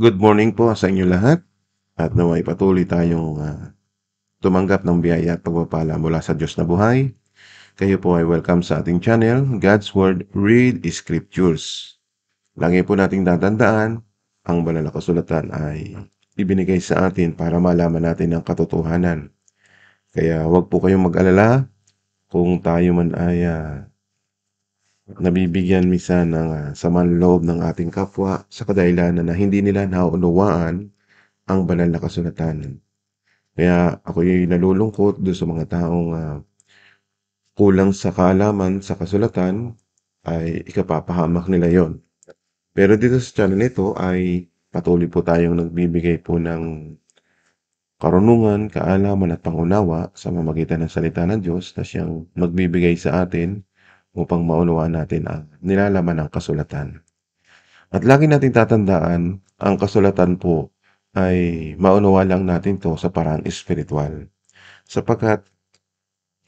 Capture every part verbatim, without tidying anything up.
Good morning po sa inyo lahat at naway patuloy tayong uh, tumanggap ng biyaya at pagpapala mula sa Diyos na buhay. Kayo po ay welcome sa ating channel, God's Word Read Scriptures. Lagi po nating tatandaan, ang banal na kasulatan ay ibinigay sa atin para malaman natin ang katotohanan. Kaya huwag po kayong mag-alala kung tayo man ay uh, nabibigyan minsan ng uh, saman loob ng ating kapwa sa kadahilanan na hindi nila nauunawaan ang banal na kasulatan. Kaya ako'y nalulungkot doon sa mga taong uh, kulang sa kaalaman sa kasulatan ay ikapapahamak nila yon. Pero dito sa channel nito ay patuloy po tayong nagbibigay po ng karunungan, kaalaman at pangunawa sa mamagitan ng salita ng Diyos na siyang magbibigay sa atin upang maunawaan natin ang nilalaman ng kasulatan. At lagi nating tatandaan, ang kasulatan po ay maunawaan lang natin to sa parang espiritual, sapagkat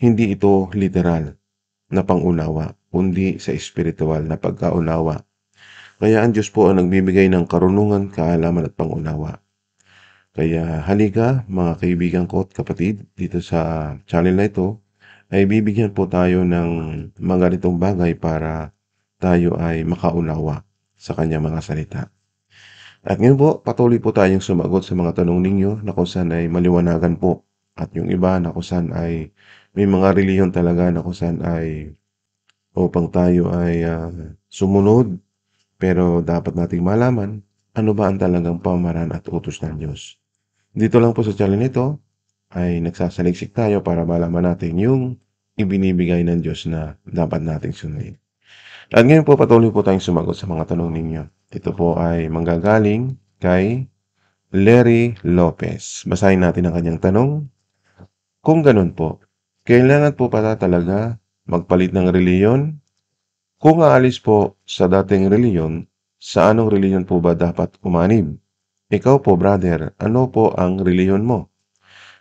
hindi ito literal na pangunawa, kundi sa espiritual na pagkaunawa. Kaya ang Diyos po ang nagbibigay ng karunungan, kaalaman at pangunawa. Kaya halika mga kaibigan ko at kapatid, dito sa channel na ito, ay bibigyan po tayo ng mga ganitong bagay para tayo ay makaunawa sa kanyang mga salita. At ngayon po, patuloy po tayong sumagot sa mga tanong ninyo na kung saan ay maliwanagan po. At yung iba na kung saan ay may mga reliyon talaga na kung saan ay upang tayo ay uh, sumunod. Pero dapat nating malaman ano ba ang talagang pamamaraan at utos ng Diyos. Dito lang po sa channel nito ay nagsasaliksik tayo para malaman natin yung ibinibigay ng Diyos na dapat nating sundin. At ngayon po patuloy po tayong sumagot sa mga tanong ninyo. Ito po ay manggagaling kay Larry Lopez. Basahin natin ang kanyang tanong. Kung ganun po, kailangan po pala talaga magpalit ng reliyon? Kung aalis po sa dating reliyon, sa anong reliyon po ba dapat umanib? Ikaw po brother, ano po ang reliyon mo?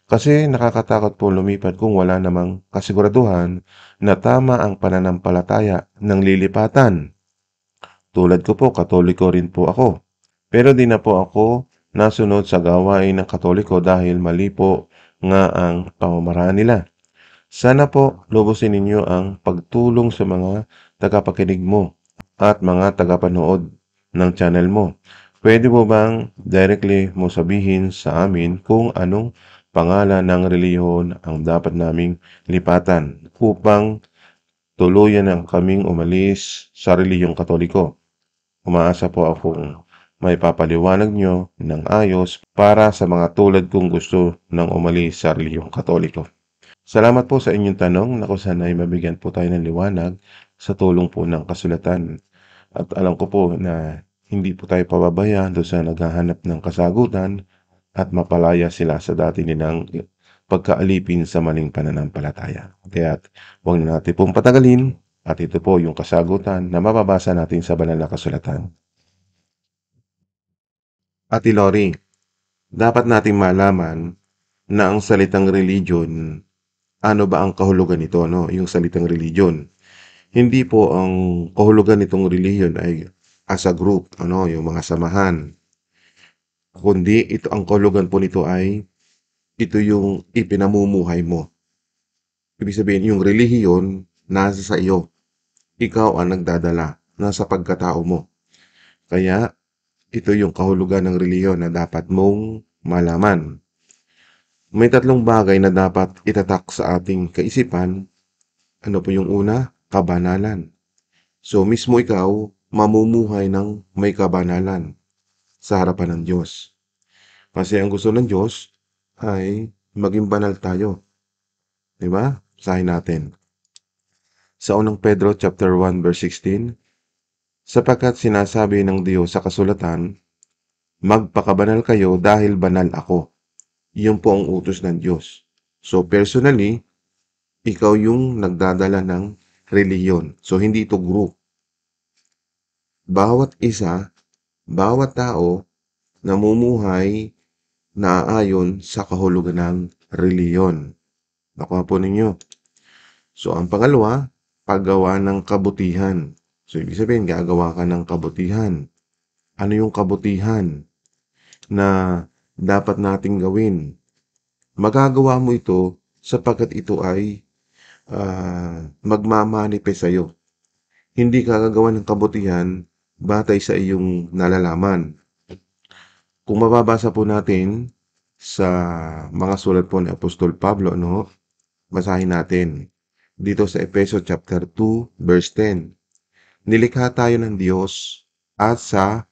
Kasi nakakatakot po lumipat kung wala namang kasiguraduhan na tama ang pananampalataya ng lilipatan. Tulad ko po, Katoliko rin po ako. Pero di na po ako nasunod sa gawain ng Katoliko dahil mali po nga ang pamamaraan nila. Sana po lubusin ninyo ang pagtulong sa mga tagapakinig mo at mga tagapanood ng channel mo. Pwede mo bang directly mo sabihin sa amin kung anong pangalan ng reliyon ang dapat naming lipatan upang tuluyan ang kaming umalis sa reliyong Katoliko? Umaasa po akong may papaliwanag nyo ng ayos para sa mga tulad kong gusto ng umalis sa reliyong Katoliko. Salamat po sa inyong tanong na kung saan ay mabigyan po tayo ng liwanag sa tulong po ng kasulatan. At alam ko po na hindi po tayo pababayaan doon sa naghahanap ng kasagutan at mapalaya sila sa dati nilang pagkaalipin sa maling pananampalataya. Kaya huwag na natin pong patagalin at ito po yung kasagutan na mababasa natin sa banal na kasulatan. Ate Lori, dapat nating malaman na ang salitang religion, ano ba ang kahulugan nito, no? Yung salitang religion. Hindi po ang kahulugan nitong religion ay as a group, ano, yung mga samahan. Kundi ito ang kahulugan po nito ay ito yung ipinamumuhay mo. Ibig sabihin, yung relihiyon nasa sa iyo. Ikaw ang nagdadala, nasa pagkatao mo. Kaya ito yung kahulugan ng relihiyon na dapat mong malaman. May tatlong bagay na dapat itatak sa ating kaisipan. Ano po yung una? Kabanalan. So mismo ikaw mamumuhay ng may kabanalan sa harapan ng Diyos. Kasi ang gusto ng Diyos ay maging banal tayo. Diba? Basahin natin. Sa unang Pedro chapter one verse sixteen, sapagkat sinasabi ng Diyos sa kasulatan, magpakabanal kayo dahil banal ako. Iyon po ang utos ng Diyos. So personally, ikaw yung nagdadala ng reliyon. So hindi ito group. Bawat isa, bawat tao namumuhay na ayon sa kahulugan ng reliyon. Nakuha po ninyo. So, ang pangalawa, paggawa ng kabutihan. So, ibig sabihin, gagawa ka ng kabutihan. Ano yung kabutihan na dapat nating gawin? Magagawa mo ito sapagkat ito ay uh, magmamanifest sa iyo. Hindi ka gagawa ng kabutihan batay sa iyong nalalaman. Kung mababasa po natin sa mga sulat po ni Apostol Pablo, no? Basahin natin dito sa Efeso chapter two verse ten. Nilikha tayo ng Diyos at sa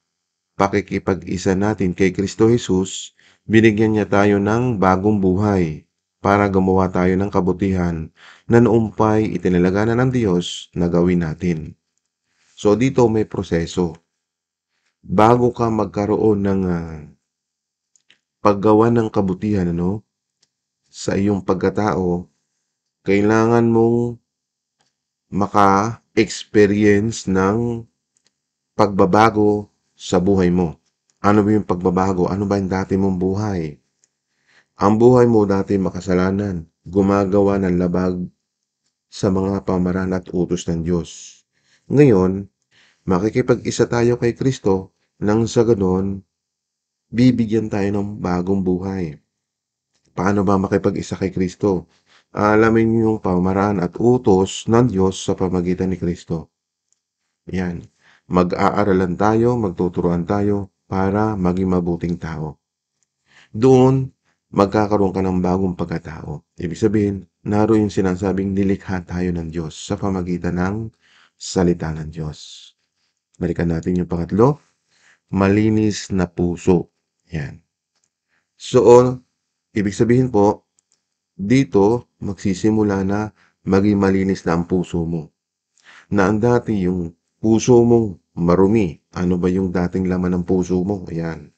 pakikipag-isa natin kay Kristo Jesus, binigyan niya tayo ng bagong buhay para gumawa tayo ng kabutihan na noong pa'y itinalaga na ng Diyos na gawin natin. So dito may proseso. Bago ka magkaroon ng uh, paggawa ng kabutihan, ano, sa iyong pagkatao, kailangan mong maka-experience ng pagbabago sa buhay mo. Ano ba yung pagbabago? Ano ba yung dati mong buhay? Ang buhay mo dati makasalanan, gumagawa ng labag sa mga pamaraan at utos ng Diyos. Ngayon, makikipag-isa tayo kay Kristo. Nang sa ganon, bibigyan tayo ng bagong buhay. Paano ba makipag-isa kay Kristo? Alamin niyo yung pamaraan at utos ng Diyos sa pamagitan ni Kristo. Yan. Mag-aaralan tayo, magtuturuan tayo para maging mabuting tao. Doon, magkakaroon ka ng bagong pagkatao. Ibig sabihin, naroon yung sinasabing nilikha tayo ng Diyos sa pamagitan ng salita ng Diyos. Balikan natin yung pangatlo. Malinis na puso. Yan. So, ibig sabihin po, dito magsisimula na maging malinis na ang puso mo. Na ang dati yung puso mong marumi. Ano ba yung dating laman ng puso mo? Ayan.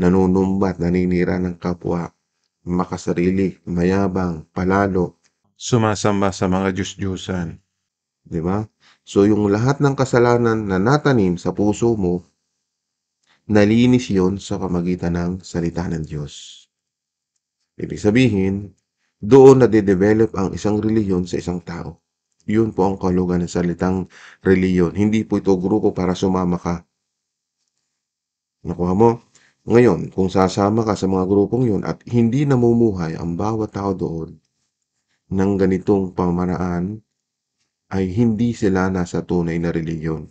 Nanunumbat, naninira ng kapwa, makasarili, mayabang, palalo, sumasamba sa mga Diyos-Diyosan. Diba? So, yung lahat ng kasalanan na natanim sa puso mo, nalinis yon sa pamagitan ng salita ng Diyos. Ibig sabihin, doon nade-develop ang isang reliyon sa isang tao. Yun po ang kahulugan ng salitang reliyon. Hindi po ito grupo para sumama ka. Nakuha mo? Ngayon, kung sasama ka sa mga grupong yun at hindi namumuhay ang bawat tao doon ng ganitong pamaraan, ay hindi sila nasa tunay na reliyon.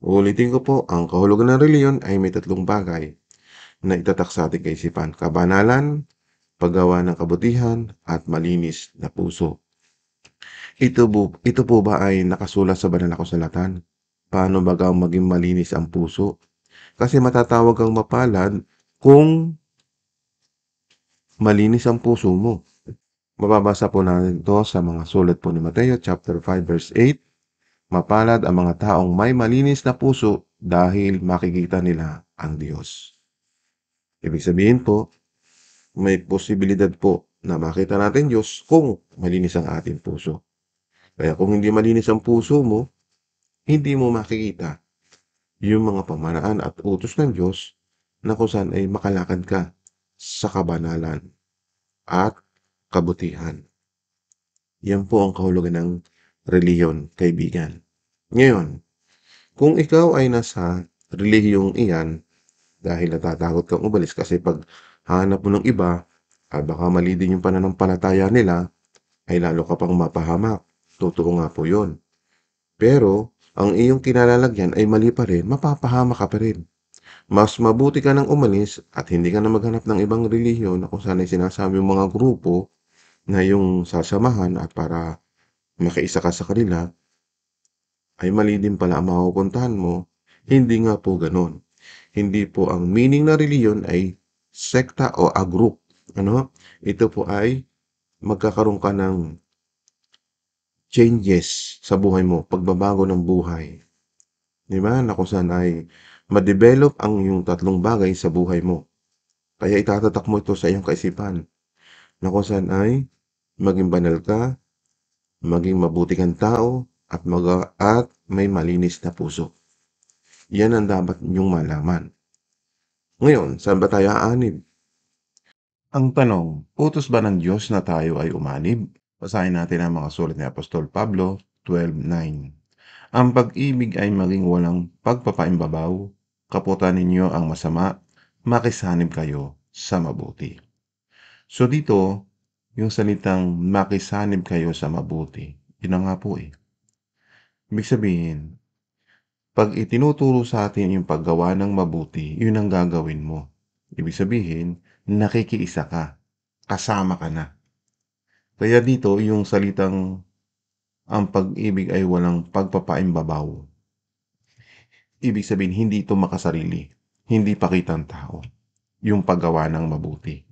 Ulitin ko po, ang kahulugan ng reliyon ay may tatlong bagay na itatak sa ating kaisipan: kabanalan, paggawa ng kabutihan, at malinis na puso. Ito po, ito po ba ay nakasulat sa banal na kasulatan? Paano ba kang maging malinis ang puso? Kasi matatawag kang mapalad kung malinis ang puso mo. Mababasa po natin ito sa mga sulat po ni Mateo, chapter five, verse eight. Mapalad ang mga taong may malinis na puso dahil makikita nila ang Diyos. Ibig sabihin po, may posibilidad po na makita natin Diyos kung malinis ang ating puso. Kaya kung hindi malinis ang puso mo, hindi mo makikita yung mga pamaraan at utos ng Diyos na kung saan ay makalakad ka sa kabanalan at kabutihan. Yan po ang kahulugan ng reliyon, kaibigan. Ngayon, kung ikaw ay nasa reliyong iyan, dahil natatakot kang umalis kasi pag hanap mo ng iba, ah, baka mali din yung pananampalataya nila, ay lalo ka pang mapahamak. Totoo nga po yun. Pero, ang iyong kinalalagyan ay mali pa rin, mapapahamak ka pa rin. Mas mabuti ka nang umalis at hindi ka na maghanap ng ibang relihiyon na kung saan ay sinasabi yung mga grupo na yung sasamahan at para makaisa ka sa kanila, ay mali din pala ang makupuntahan mo. Hindi nga po ganon. Hindi po ang meaning na reliyon ay sekta o a group. Ano? Ito po ay magkakaroon ka ng changes sa buhay mo, pagbabago ng buhay. Di ba? Na kung saan ay ma-develop ang yung tatlong bagay sa buhay mo. Kaya itatatak mo ito sa iyong kaisipan. Na kung saan ay maging banal ka, maging mabuti kang tao, at, mag- at may malinis na puso. Yan ang dapat niyong malaman. Ngayon, saan ba tayo aanib? Ang tanong, utos ba ng Diyos na tayo ay umanib? Basahin natin ang mga sulat ni Apostol Pablo twelve nine. Ang pag-ibig ay maging walang pagpapaimbabaw, kaputan ninyo ang masama, makisanib kayo sa mabuti. So dito, yung salitang makisanib kayo sa mabuti, yun na nga po eh. Ibig sabihin, pag itinuturo sa atin yung paggawa ng mabuti, yun ang gagawin mo. Ibig sabihin, nakikiisa ka, kasama ka na. Kaya dito, yung salitang ang pag-ibig ay walang pagpapaimbabaw. Ibig sabihin, hindi ito makasarili, hindi pakitang tao, yung paggawa ng mabuti.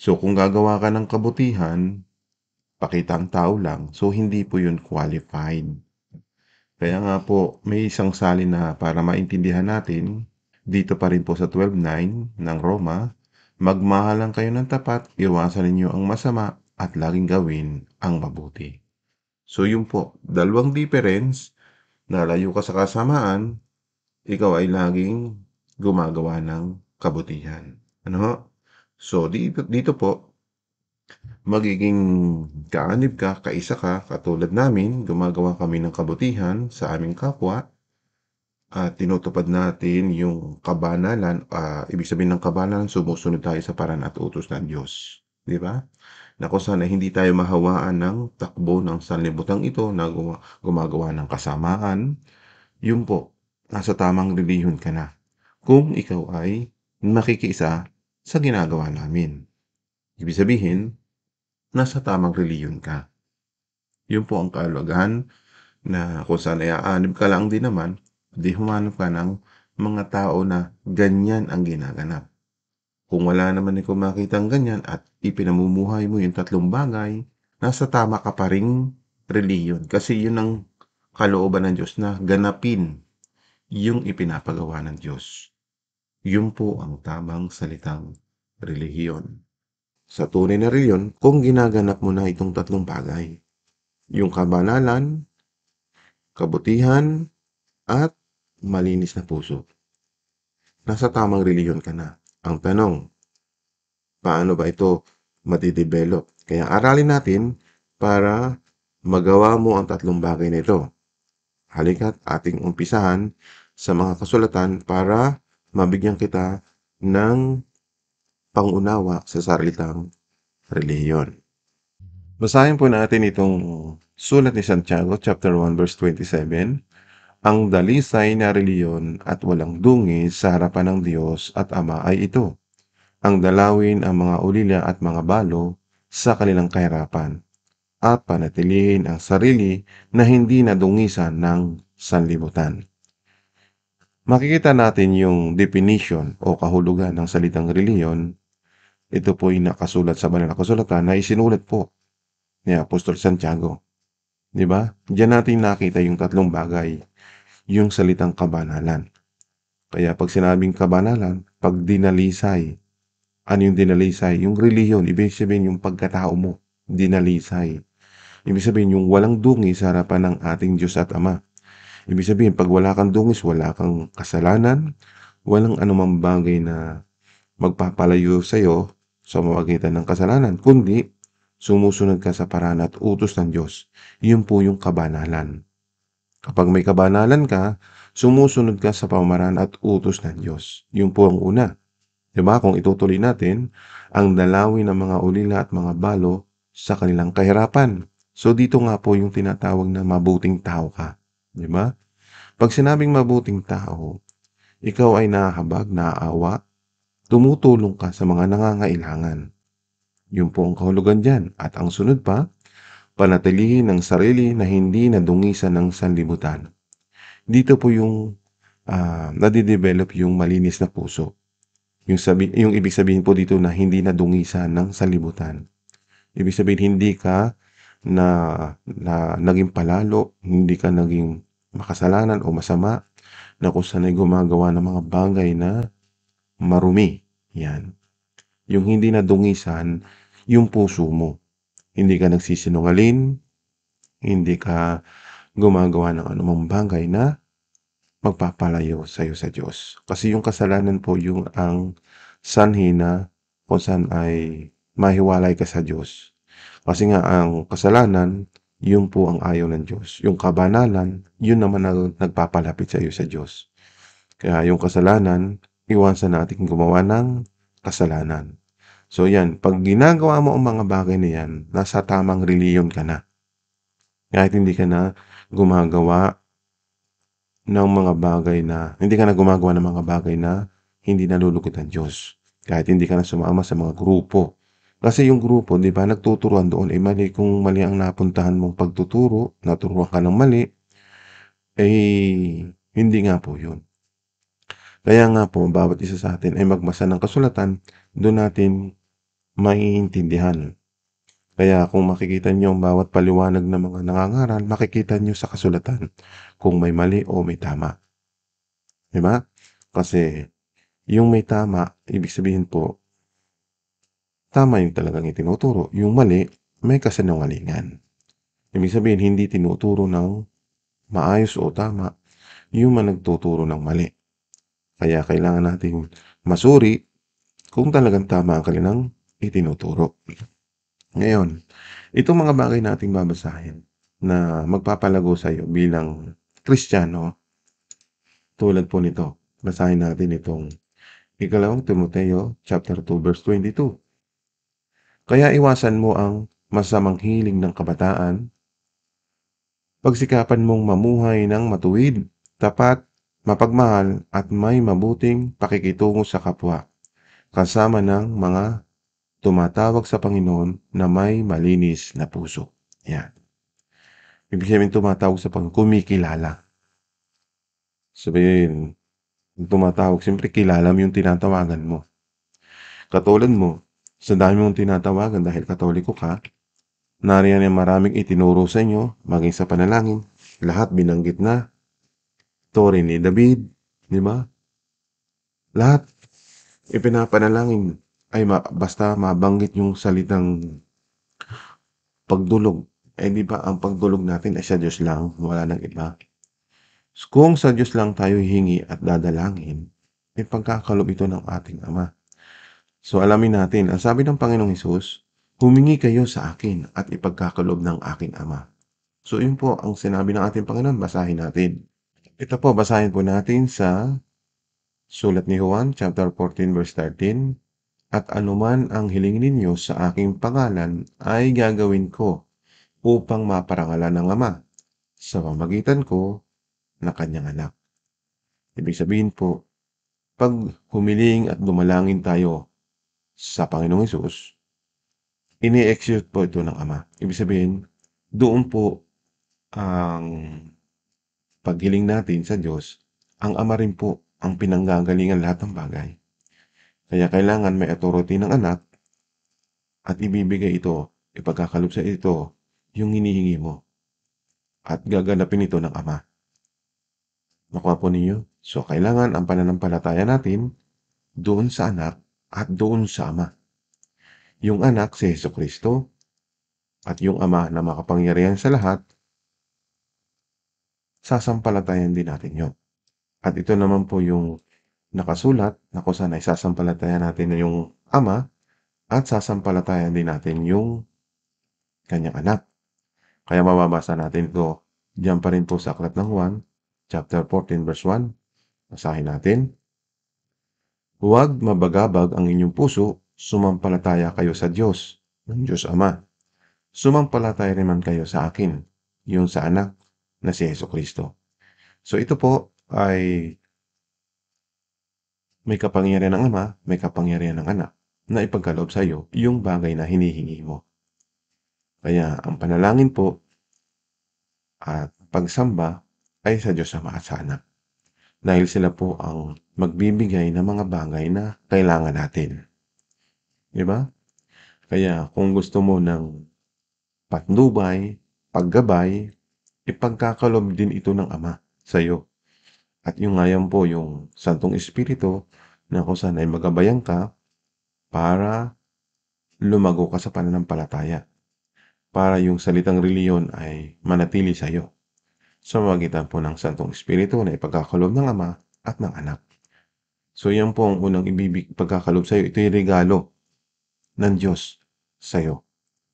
So, kung gagawa ka ng kabutihan, pakitang tao lang, so hindi po yun qualified. Kaya nga po, may isang salin na para maintindihan natin, dito pa rin po sa twelve nine ng Roma, magmahalan kayo ng tapat, iwasan ninyo ang masama, at laging gawin ang mabuti. So yun po, dalawang difference, nalayo ka sa kasamaan, ikaw ay laging gumagawa ng kabutihan. Ano? So dito, dito po, magiging kaanib ka, kaisa ka, katulad namin, gumagawa kami ng kabutihan sa aming kapwa, at uh, tinutupad natin yung kabanalan, uh, ibig sabihin ng kabanalan, sumusunod tayo sa paraan at utos ng Diyos. Di ba? Na kung sana hindi tayo mahawaan ng takbo ng sanlibutang ito na gumagawa ng kasamaan, yun po, nasa tamang relihiyon ka na. Kung ikaw ay makikiisa sa ginagawa namin. Ibig sabihin, nasa tamang relihiyon ka. Yun po ang kaalagan na kung sana iaanib ka lang din naman, di humanap ka ng mga tao na ganyan ang ginaganap. Kung wala naman ikaw makita ang ganyan at ipinamumuhay mo yung tatlong bagay, nasa tama ka pa ring reliyon. Kasi yun ang kalooban ng Diyos na ganapin yung ipinapagawa ng Diyos. Yun po ang tamang salitang reliyon. Sa tunay na reliyon, kung ginaganap mo na itong tatlong bagay, yung kabanalan, kabutihan, at malinis na puso, nasa tamang reliyon ka na. Ang tanong, paano ba ito matidevelop? Kaya aralin natin para magawa mo ang tatlong bagay na ito. Halika't ating umpisahan sa mga kasulatan para mabigyan kita ng pangunawa sa salitang reliyon. Basahin po natin itong sulat ni Santiago, chapter one, verse twenty-seven. Ang dalisay na reliyon at walang dungis sa harapan ng Diyos at Ama ay ito, ang dalawin ang mga ulila at mga balo sa kanilang kahirapan, at panatilihin ang sarili na hindi nadungisan ng sanlibutan. Makikita natin yung definition o kahulugan ng salitang reliyon. Ito po'y nakasulat sa banal na kasulatan na isinulat po ni Apostol Santiago. Diba? Diyan natin nakita yung tatlong bagay, yung salitang kabanalan. Kaya pag sinabing kabanalan, pag dinalisay, ano yung dinalisay? Yung reliyon, ibig sabihin yung pagkatao mo, dinalisay. Ibig sabihin yung walang dungis sa harapan ng ating Diyos at Ama. Ibig sabihin, pag wala kang dungis, wala kang kasalanan, walang anumang bagay na magpapalayo sa'yo sa pamamagitan ng kasalanan, kundi sumusunod ka sa paraan at utos ng Diyos. Yun po yung kabanalan. Kapag may kabanalan ka, sumusunod ka sa pamamaraan at utos ng Diyos. Yun po ang una. Diba? Kung itutuloy natin, ang dalawin ng mga ulila at mga balo sa kanilang kahirapan. So dito nga po yung tinatawag na mabuting tao ka. Diba? Pag sinabing mabuting tao, ikaw ay nahahabag, naaawa, tumutulong ka sa mga nangangailangan. Yun po ang kahulugan dyan. At ang sunod pa, panatilihin ang sarili na hindi nadungisan ng sanlibutan. Dito po yung uh, nadidevelop yung malinis na puso. Yung, sabi, yung ibig sabihin po dito na hindi nadungisan ng sanlibutan. Ibig sabihin hindi ka na, na naging palalo, hindi ka naging makasalanan o masama, na kung saan ay gumagawa ng mga bagay na marumi. Yan. Yung hindi nadungisan yung puso mo. Hindi ka nagsisinungaling, hindi ka gumagawa ng anumang bagay na magpapalayo sa iyo sa Diyos. Kasi yung kasalanan po yung ang sanhi na kung saan ay mahiwalay ka sa Diyos. Kasi nga ang kasalanan, yun po ang ayaw ng Diyos. Yung kabanalan, yun naman ang nagpapalapit sa iyo sa Diyos. Kaya yung kasalanan, iwasan natin gumawa ng kasalanan. So yan, pag ginagawa mo ang mga bagay na yan, nasa tamang reliyon ka na. Kahit hindi ka na gumagawa ng mga bagay na, hindi ka na gumagawa ng mga bagay na hindi nalulugod ang Diyos. Kahit hindi ka na sumama sa mga grupo. Kasi yung grupo, di ba, nagtuturuan doon, eh mali, kung mali ang napuntahan mong pagtuturo, naturuan ka ng mali, eh hindi nga po yun. Kaya nga po, bawat isa sa atin ay magbasa ng kasulatan, doon natin maiintindihan. Kaya kung makikita nyo ang bawat paliwanag ng mga nangangaral, makikita nyo sa kasulatan kung may mali o may tama. Diba? Kasi yung may tama, ibig sabihin po, tama yung talagang itinuturo. Yung mali, may kasinungalingan. Ibig sabihin, hindi tinuturo ng maayos o tama yung managtuturo ng mali. Kaya kailangan natin masuri kung talagang tama ang kanilang itinuturo. Ngayon, itong mga bagay na ating babasahin na magpapalago sa iyo bilang Kristiyano, tulad po nito, basahin natin itong ikalawang Timoteo chapter two verse twenty-two. Kaya iwasan mo ang masamang hiling ng kabataan, pagsikapan mong mamuhay ng matuwid, tapat, mapagmahal at may mabuting pakikitungo sa kapwa, kasama ng mga tumatawag sa Panginoon na may malinis na puso. Yan. Ibig sabihin, tumatawag sa Panginoon, kumikilala. Sabihin, tumatawag, siyempre kilala mo yung tinatawagan mo. Katulad mo, sa dami mong tinatawagan dahil katoliko ka, nariyan yung maraming itinuro sa inyo, maging sa panalangin, lahat binanggit na, Tori ni David, di ba? Lahat ipinapanalangin ay ma, basta mabanggit yung salitang pagdulog. Eh di ba ang pagdulog natin ay sa Diyos lang, wala nang iba. Kung sa Diyos lang tayo hingi at dadalangin, ay eh pagkakalob ito ng ating Ama. So alamin natin, ang sabi ng Panginoong Hesus, humingi kayo sa akin at ipagkakalob ng aking Ama. So yun po ang sinabi ng ating Panginoon, basahin natin. Ito po, basahin po natin sa Sulat ni Juan, chapter fourteen, verse thirteen. At anuman ang hiling ninyo sa aking pangalan ay gagawin ko upang maparangalan ng Ama sa pamagitan ko na kanyang anak. Ibig sabihin po, pag humiling at dumalangin tayo sa Panginoong Hesus, ini-execute po ito ng Ama. Ibig sabihin, doon po ang paghiling natin sa Diyos, ang Ama rin po ang pinanggagalingan lahat ng bagay. Kaya kailangan may authority ng anak at ibibigay ito, ipagkakalob sa ito, yung hinihingi mo. At gaganapin ito ng Ama. Nakuha po ninyo? So, kailangan ang pananampalataya natin doon sa anak at doon sa Ama. Yung anak, si Hesu-Kristo, at yung Ama na makapangyarihan sa lahat, sasampalatayan din natin yun. At ito naman po yung nakasulat na kung saan ay sasampalatayan natin yung Ama at sasampalatayan din natin yung kanyang anak. Kaya mababasa natin ito diyan pa rin po sa Aklat ng Juan, chapter fourteen verse one. Basahin natin. Huwag mabagabag ang inyong puso, sumampalataya kayo sa Diyos, ng Diyos Ama. Sumampalataya rin man kayo sa akin, yung sa anak na si Hesu-Kristo. So ito po ay may kapangyarihan ng Ama, may kapangyarihan ng anak na ipagkaloob sa iyo yung bagay na hinihingi mo. Kaya ang panalangin po at pagsamba ay sa Diyos Ama at sa anak. Dahil sila po ang magbibigay ng mga bagay na kailangan natin. Diba? Kaya kung gusto mo ng patnubay, paggabay, ipagkakalob din ito ng Ama sa iyo. At yung ngayon po, yung Santong Espiritu na kung saan ay magabayan ka para lumago ka sa pananampalataya. Para yung salitang reliyon ay manatili sa iyo. Sa magitan po ng Santong Espiritu na ipagkakalob ng Ama at ng anak. So yan po ang unang ibibig pagkakalob sa iyo. Ito yung regalo ng Diyos sa iyo.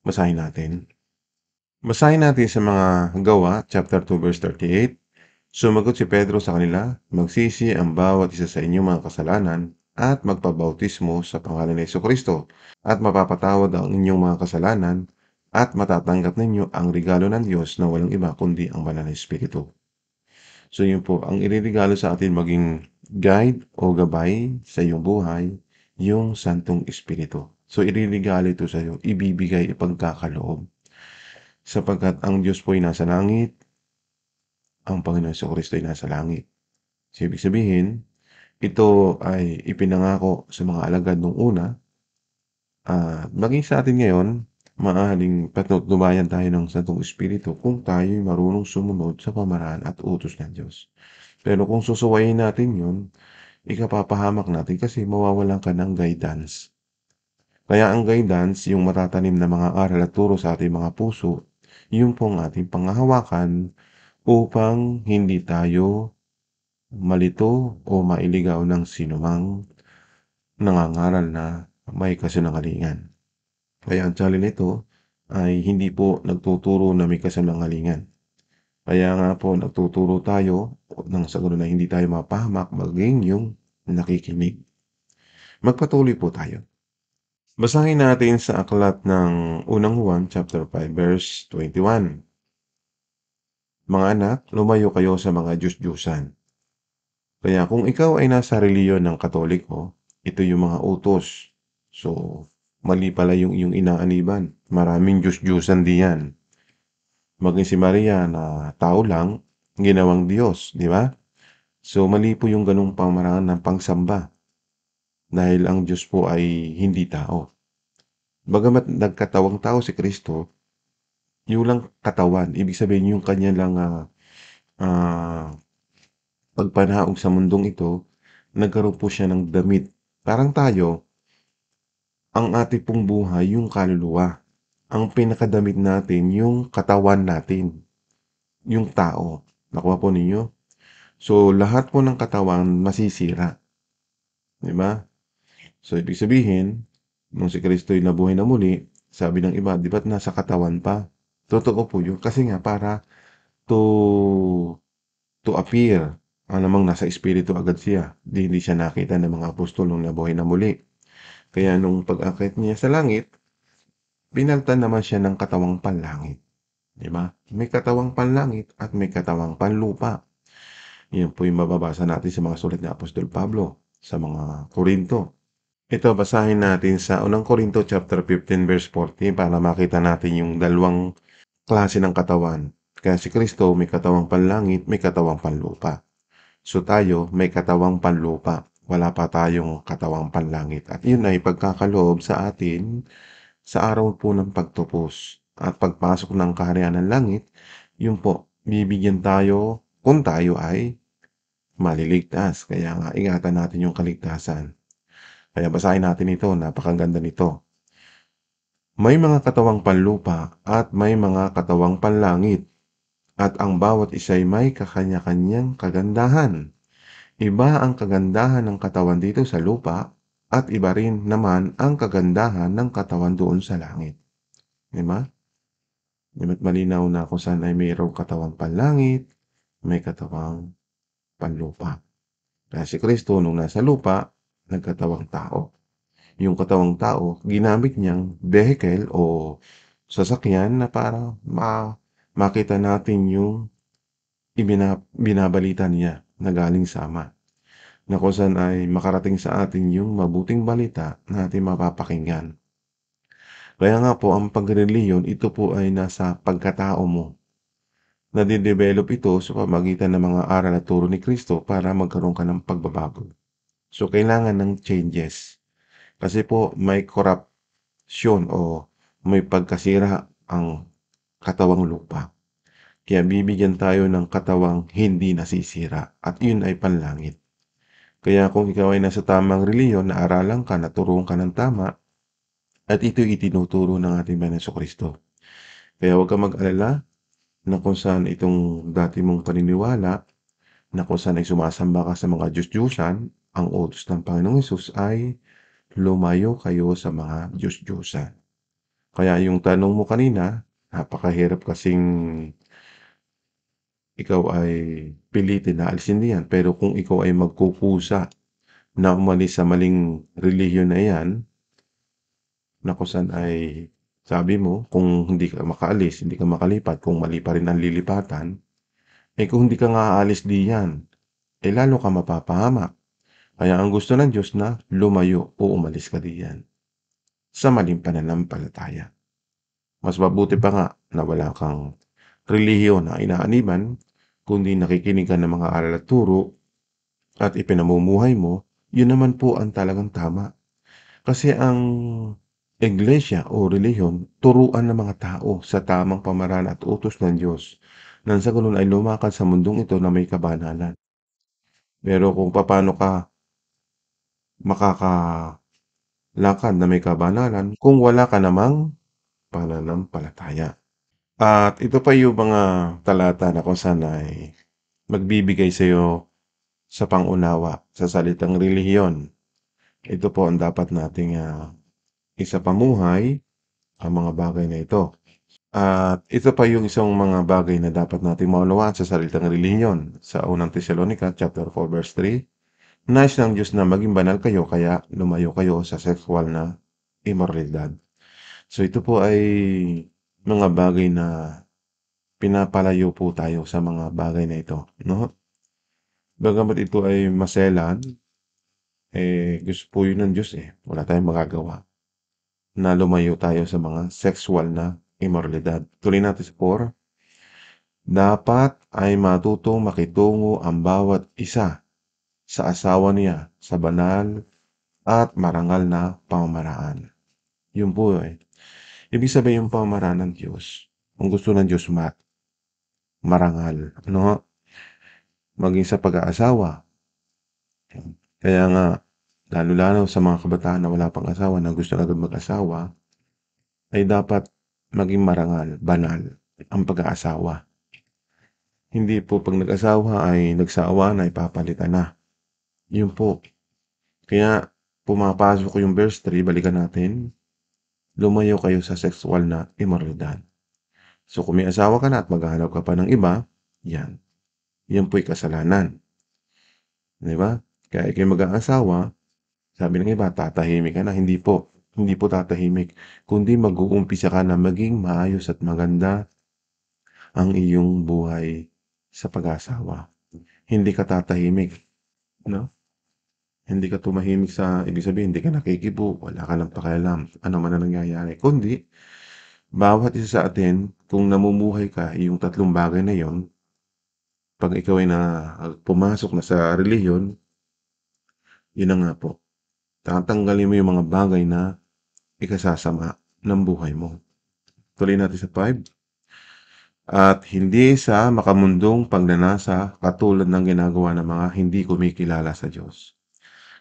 Basahin natin. Basahin natin sa mga Gawa, chapter two, verse thirty-eight. Sumagot si Pedro sa kanila, magsisi ang bawat isa sa inyo mga kasalanan at magpabautismo sa pangalan ni Hesu-Kristo at mapapatawad ang inyong mga kasalanan at matatanggap ninyo ang regalo ng Diyos na walang iba kundi ang Banal na Espiritu. So yun po, ang iririgalo sa atin maging guide o gabay sa iyong buhay, yung Santong Espiritu. So iririgalo ito sa iyo, ibibigay ipagkakaloob. Sapagkat ang Diyos po ay nasa langit, ang Panginoon Hesu-Kristo ay nasa langit. So, ibig sabihin, ito ay ipinangako sa mga alagad nung una. At uh, maging sa atin ngayon, maaling patnutubayan tayo ng Santong Espiritu kung tayo ay marunong sumunod sa pamaraan at utos ng Diyos. Pero kung susuwayin natin yun, ikapapahamak natin kasi mawawalan ka ng guidance. Kaya ang guidance, yung matatanim na mga aral at turo sa ating mga puso, yung pong ating panghahawakan, upang hindi tayo malito o mailigaw ng sinumang nangangaral na may kasinungalingan. Kaya ang challenge nito ay hindi po nagtuturo na may kasinungalingan. Kaya nga po nagtuturo tayo ng saguro na hindi tayo mapahamak maging yung nakikinig. Magpatuloy po tayo. Basahin natin sa aklat ng Unang Juan chapter five verse twenty-one. Mga anak, lumayo kayo sa mga Diyos-Diyusan. Kaya kung ikaw ay nasa reliyon ng Katoliko, ito yung mga utos. So, mali pala yung iyong inaaniban. Maraming Diyos-Diyusan diyan. Maging si Maria na tao lang, ginawang Diyos, di ba? So, mali po yung ganung pamaraan ng pangsamba. Dahil ang Diyos po ay hindi tao. Bagamat nagkatawang tao si Kristo, yung lang katawan, ibig sabihin yung kanya lang uh, uh, pagpanaog sa mundong ito, nagkaroon po siya ng damit. Parang tayo, ang ating pong buhay, yung kaluluwa. Ang pinakadamit natin, yung katawan natin. Yung tao. Nakuha po ninyo? So, lahat po ng katawan masisira. Diba? So, ibig sabihin, nung si Kristo'y nabuhay na muli, sabi ng iba, di ba't nasa katawan pa? Totoo po yun. Kasi nga para to to appear, ang namang nasa espiritu agad siya. Di, hindi siya nakita ng mga apostol nung nabuhay na muli. Kaya nung pag-akit niya sa langit, pinaltan naman siya ng katawang panlangit. Diba? May katawang panlangit at may katawang panlupa. Yan po yung mababasa natin sa mga sulat ni Apostol Pablo, sa mga Corinto. Ito, basahin natin sa Unang Corinto chapter fifteen verse fourteen para makita natin yung dalawang klase ng katawan. Kaya si Kristo may katawang panlangit, may katawang panlupa. So tayo may katawang panlupa. Wala pa tayong katawang panlangit. At yun ay pagkakaloob sa atin sa araw po ng pagtupos. At pagpasok ng kaharian ng langit, yun po, bibigyan tayo kung tayo ay maliligtas. Kaya nga, ingatan natin yung kaligtasan. Kaya basahin natin ito, napakaganda nito. May mga katawang panlupa at may mga katawang panlangit at ang bawat isa'y may kakanya-kanyang kagandahan. Iba ang kagandahan ng katawan dito sa lupa at iba rin naman ang kagandahan ng katawan doon sa langit. Diba? Diba't malinaw na kung saan ay mayroong katawang panlangit, may katawang panlupa. Kaya si Kristo nung nasa lupa, nagkatawang tao. Yung katawang tao, ginamit niyang vehicle o sasakyan na para ma makita natin yung ibina binabalita niya na galing sama. Na kung saan ay makarating sa atin yung mabuting balita na ating mapapakinggan. Kaya nga po, ang pagreliyon, ito po ay nasa pagkatao mo. Nadidevelop ito sa pamagitan ng mga aral at turo ni Kristo para magkaroon ka ng pagbabago. So, kailangan ng changes. Kasi po, may corruption o may pagkasira ang katawang lupa. Kaya bibigyan tayo ng katawang hindi nasisira. At yun ay panlangit. Kaya kung ikaw ay nasa tamang reliyon, naaralan ka, naturoon ka ng tama, at ito'y itinuturo ng ating Panginoong Hesu-Kristo. Kaya huwag ka mag-alala na kung saan itong dati mong paniniwala, na kung saan ay sumasamba ka sa mga Diyos-Diyusan, ang utos ng Panginoong Hesus ay lumayo kayo sa mga Diyos-Diyosan. Kaya yung tanong mo kanina, napakahirap kasing ikaw ay pilitin na alisin niyan. Pero kung ikaw ay magkukusa na umalis sa maling relihiyon na yan, na kung saan ay sabi mo, kung hindi ka makaalis, hindi ka makalipat, kung mali pa rin ang lilipatan, eh kung hindi ka nga aalis diyan, eh lalo ka mapapahamak. Kaya ang gusto ng Diyos na lumayo o umalis ka diyan sa maling pananampalataya. Mas mabuti pa nga na wala kang relihiyon na inaaniban, kundi nakikinig ka ng mga aral at turo at ipinamumuhay mo, yun naman po ang talagang tama. Kasi ang iglesia o relihiyon, turuan ng mga tao sa tamang pamaraan at utos ng Diyos, nang sa ganun ay lumakad sa mundong ito na may kabanalan. Pero kung paano ka makakalakad na may kabanalan kung wala ka namang pananampalataya? At ito pa yung mga talata na kung saan ay magbibigay sa iyo sa pangunawa sa salitang relihiyon. Ito po ang dapat nating uh, isa pamuhay ang mga bagay na ito. At ito pa yung isang mga bagay na dapat nating maunawaan sa salitang relihiyon. Sa unang Tesalonica, chapter four, verse three, nais ng Diyos na maging banal kayo, kaya lumayo kayo sa sexual na immoralidad. So ito po ay mga bagay na pinapalayo po tayo sa mga bagay na ito, no? Bagamat ito ay maselan, eh, gusto po yun ng Diyos eh. Wala tayong magagawa na lumayo tayo sa mga sexual na immoralidad. Tuloy natin sa four. Dapat ay matutong makitungo ang bawat isa sa asawa niya sa banal at marangal na pamamaraan. Yun po eh. Ibig sabihin yung pamamaraan ng Diyos. Ang gusto ng Diyos, mat. Marangal. Ano? Maging sa pag-aasawa. Kaya nga, lalo-lalo sa mga kabataan na wala pang asawa, na gusto agad mag-asawa, ay dapat maging marangal, banal, ang pag-aasawa. Hindi po pag nag-asawa ay nagsawa na ipapalitan na. Yun po. Kaya, pumapasok yung verse three, balikan natin. Lumayo kayo sa sexual na immoralidad. So, kung may asawa ka na at maghahanap ka pa ng iba, yan. Yan po'y kasalanan. Diba? Kaya kayo mag-aasawa, sabi ng iba, tatahimik ka na. Hindi po. Hindi po tatahimik. Kundi mag-uumpisa ka na maging maayos at maganda ang iyong buhay sa pag-asawa. Hindi ka tatahimik. No? Hindi ka tumahimik sa, ibig sabihin, hindi ka nakikibo, wala ka lang pakialam, ano man na nangyayari. Kundi, bawat isa sa atin, kung namumuhay ka, yung tatlong bagay na yon, pag ikaw ay na, pumasok na sa relihiyon, yun na nga po. Tatanggalin mo yung mga bagay na ikasasama ng buhay mo. Tuloy natin sa five. At hindi sa makamundong pagnanasa katulad ng ginagawa ng mga hindi kumikilala sa Diyos.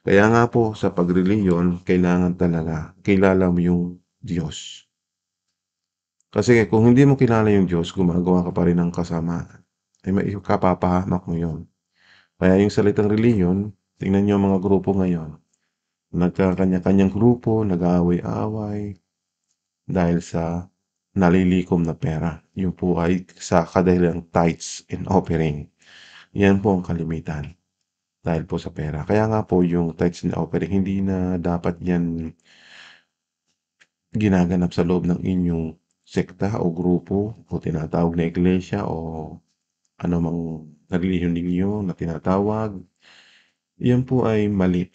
Kaya nga po, sa pagreliyon, kailangan talaga, kilala mo yung Diyos. Kasi kung hindi mo kilala yung Diyos, gumagawa ka pa rin ng kasamaan. Ay may kapapahamak mo yun. Kaya yung salitang reliyon, tingnan nyo mga grupo ngayon. Nagkakanya-kanyang grupo, nag-aaway-aaway, dahil sa nalilikom na pera. Yung po ay sa kadahilang tithes and offering. Yan po ang kalimitan. Dahil po sa pera. Kaya nga po yung tithes and offering, hindi na dapat yan ginaganap sa loob ng inyong sekta o grupo o tinatawag na iglesia o anumang relihiyon ninyo na tinatawag. Yan po ay mali.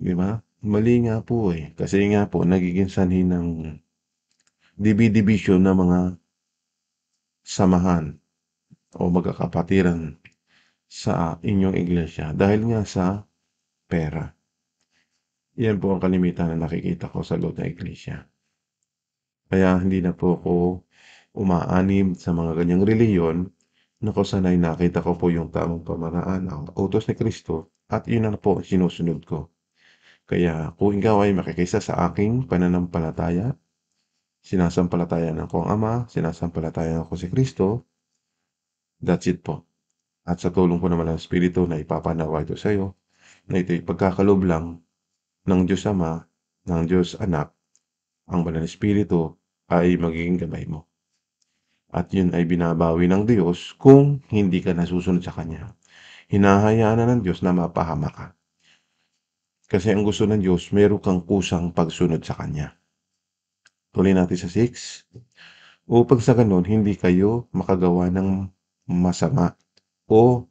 Di ba? Mali nga po eh. Kasi nga po, nagiging sanhin ng division ng mga samahan o magkakapatiran sa inyong iglesia dahil nga sa pera. Yan po ang kalimitan na nakikita ko sa loob ng iglesia. Kaya hindi na po ako umaanib sa mga ganyang reliyon na kung sanay nakita ko po yung tamang pamaraan, ang utos ni Kristo, at yun na po sinusunod ko. Kaya kung ikaw ay makikisa sa aking pananampalataya, sinasampalataya na ko ang Ama, sinasampalataya na ko si Kristo, that's it po. At sa tulong po naman ng Espiritu na ipapanawa ito sa iyo, na ito'y pagkakalob lang ng Diyos Ama, ng Diyos Anak, ang Banal na Espiritu ay magiging gabay mo. At yun ay binabawi ng Diyos kung hindi ka nasusunod sa Kanya. Hinahayaan na ng Diyos na mapahama ka. Kasi ang gusto ng Diyos, meron kang kusang pagsunod sa Kanya. Tuloy natin sa six. Upang sa ganun, hindi kayo makagawa ng masama o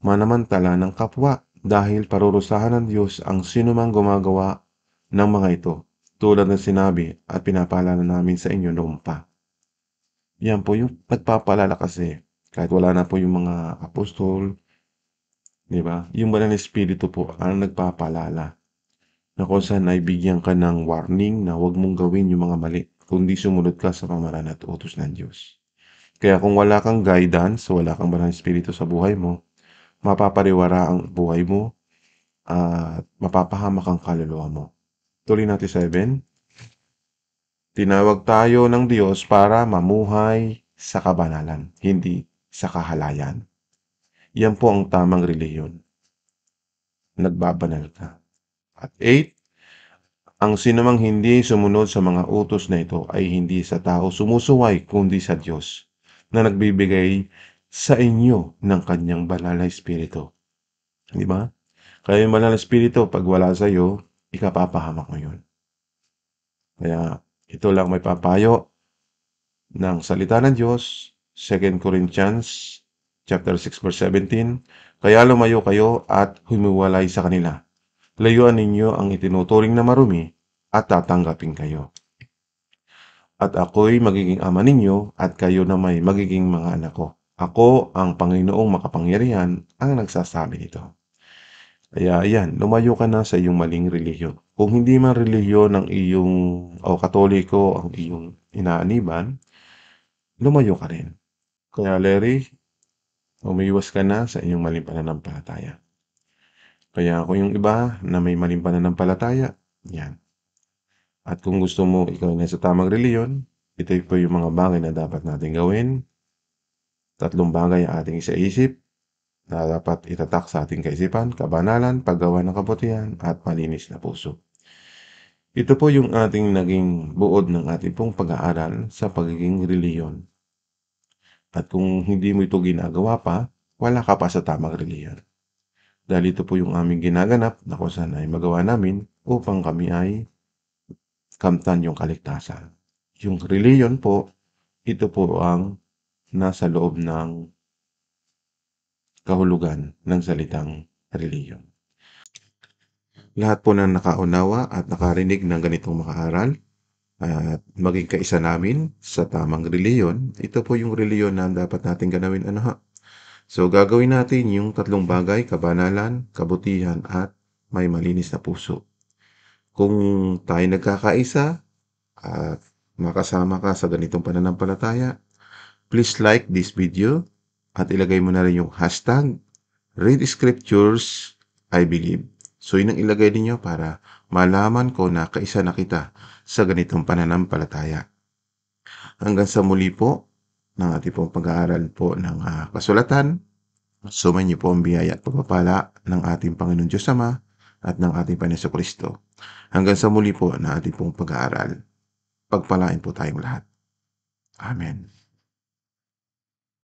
manamantala ng kapwa dahil parurusahan ng Diyos ang sinumang gumagawa ng mga ito. Tulad ng sinabi at pinapaalala namin sa inyo noon pa. Yan po yung pagpapaalala kasi. Kahit wala na po yung mga apostol, di ba? Yung banal na espiritu po ang nagpapaalala na kung saan ay bigyan ka ng warning na huwag mong gawin yung mga mali kundi sumunod ka sa pamahalaan at utos ng Diyos. Kaya kung wala kang guidance, wala kang banal na espiritu sa buhay mo, mapapariwara ang buhay mo at mapapahamak ang kaluluwa mo. Tuloy natin seven. Tinawag tayo ng Diyos para mamuhay sa kabanalan, hindi sa kahalayan. Yan po ang tamang reliyon. Nagbabanal ka. At eight. Ang sinumang hindi sumunod sa mga utos na ito ay hindi sa tao sumusuway kundi sa Diyos na nagbibigay sa inyo ng kanyang banal na espiritu. Di ba? Kaya yung banal na espiritu, pag wala sa iyo, ikapapahamak mo yun. Kaya ito lang may papayo ng salita ng Diyos, Second Corinthians chapter six verse seventeen. Kaya lumayo kayo at humiwalay sa kanila. Layuan ninyo ang itinuturing na marumi at tatanggapin kayo. At ako'y magiging ama ninyo at kayo na may magiging mga anak ko. Ako ang Panginoong makapangyarihan ang nagsasabi nito. Kaya ayan, lumayo ka na sa iyong maling relihiyon. Kung hindi man relihiyon ng iyong o katoliko ang iyong inaaniban, lumayo ka rin. Kaya Larry, umiwas ka na sa iyong maling pananampalataya. Kaya kung yung iba na may maling pananampalataya, yan. At kung gusto mo ikaw na sa tamang relihiyon, ito po yung mga bagay na dapat natin gawin. Tatlong bagay ang ating isaisip na dapat itatak sa ating kaisipan, kabanalan, paggawa ng kabutihan, at malinis na puso. Ito po yung ating naging buod ng ating pong pag-aaral sa pagiging reliyon. At kung hindi mo ito ginagawa pa, wala ka pa sa tamang reliyon. Dahil ito po yung aming ginaganap na kung saan ay magawa namin upang kami ay kamtan yung kaligtasan. Yung reliyon po, ito po ang nasa loob ng kahulugan ng salitang reliyon. Lahat po na nakaunawa at nakarinig ng ganitong makaaral at maging kaisa namin sa tamang reliyon, ito po yung reliyon na dapat natin ganawin ano ha. So gagawin natin yung tatlong bagay, kabanalan, kabutihan at may malinis na puso. Kung tayo nagkakaisa at makasama ka sa ganitong pananampalataya, please like this video. At ilagay mo na rin yung hashtag, Read Scriptures, I Believe. So, yun ang ilagay ninyo para malaman ko na kaisa na kita sa ganitong pananampalataya. Hanggang sa muli po, ng ating pong pag-aaral po ng uh, kasulatan, sumayin niyo po ang biyaya at pagpapala ng ating Panginoon Diyos Ama at ng ating Panginoon Hesu-Kristo. Hanggang sa muli po na ating pong pag-aaral. Pagpalain po tayong lahat. Amen.